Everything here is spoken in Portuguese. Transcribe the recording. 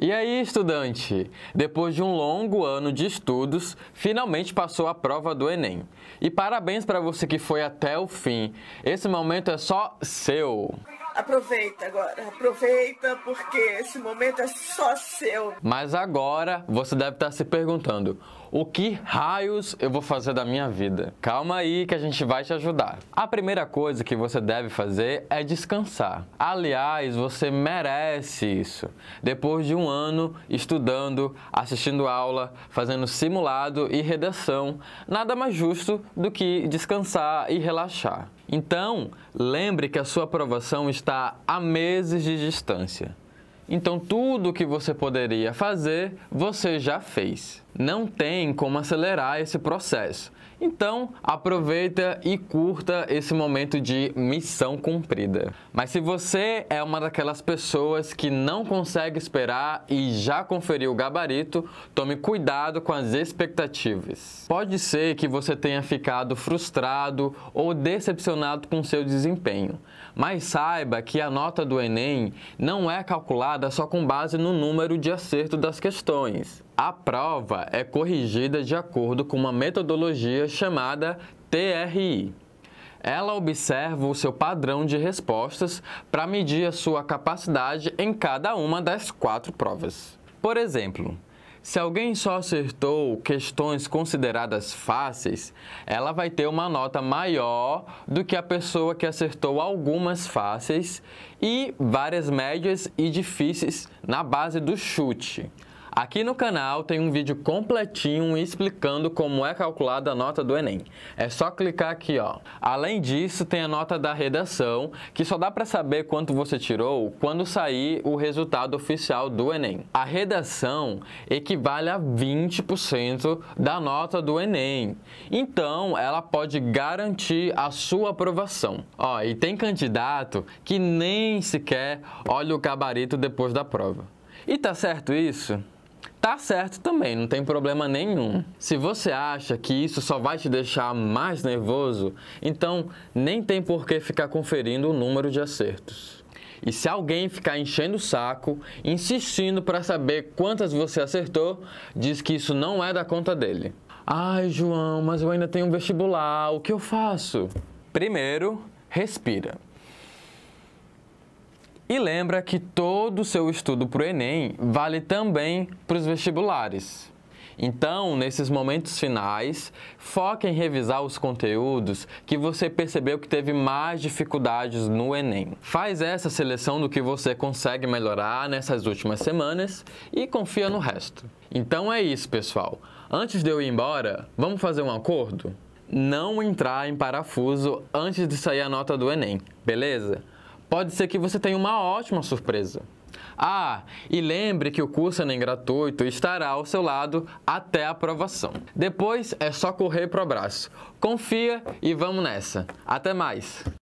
E aí, estudante? Depois de um longo ano de estudos, finalmente passou a prova do Enem. E parabéns para você que foi até o fim. Esse momento é só seu. Aproveita agora, aproveita porque esse momento é só seu. Mas agora você deve estar se perguntando, o que raios eu vou fazer da minha vida? Calma aí que a gente vai te ajudar. A primeira coisa que você deve fazer é descansar. Aliás, você merece isso. Depois de um ano estudando, assistindo aula, fazendo simulado e redação, nada mais justo do que descansar e relaxar. Então, lembre que a sua aprovação está a meses de distância. Então, tudo o que você poderia fazer, você já fez. Não tem como acelerar esse processo. Então, aproveita e curta esse momento de missão cumprida. Mas se você é uma daquelas pessoas que não consegue esperar e já conferiu o gabarito, tome cuidado com as expectativas. Pode ser que você tenha ficado frustrado ou decepcionado com seu desempenho, mas saiba que a nota do Enem não é calculada só com base no número de acerto das questões. A prova é corrigida de acordo com uma metodologia chamada TRI. Ela observa o seu padrão de respostas para medir a sua capacidade em cada uma das 4 provas. Por exemplo, se alguém só acertou questões consideradas fáceis, ela vai ter uma nota maior do que a pessoa que acertou algumas fáceis e várias médias e difíceis na base do chute. Aqui no canal tem um vídeo completinho explicando como é calculada a nota do Enem. É só clicar aqui, ó. Além disso, tem a nota da redação, que só dá para saber quanto você tirou quando sair o resultado oficial do Enem. A redação equivale a 20% da nota do Enem. Então, ela pode garantir a sua aprovação. Ó, e tem candidato que nem sequer olha o gabarito depois da prova. E tá certo isso? Tá certo também, não tem problema nenhum. Se você acha que isso só vai te deixar mais nervoso, então nem tem por que ficar conferindo o número de acertos. E se alguém ficar enchendo o saco, insistindo para saber quantas você acertou, diz que isso não é da conta dele. Ai, João, mas eu ainda tenho um vestibular, o que eu faço? Primeiro, respira. E lembra que todo o seu estudo para o Enem vale também para os vestibulares. Então, nesses momentos finais, foque em revisar os conteúdos que você percebeu que teve mais dificuldades no Enem. Faz essa seleção do que você consegue melhorar nessas últimas semanas e confia no resto. Então é isso, pessoal. Antes de eu ir embora, vamos fazer um acordo? Não entrar em parafuso antes de sair a nota do Enem, beleza? Pode ser que você tenha uma ótima surpresa. Ah, e lembre que o curso Enem gratuito estará ao seu lado até a aprovação. Depois é só correr pro abraço. Confia e vamos nessa. Até mais!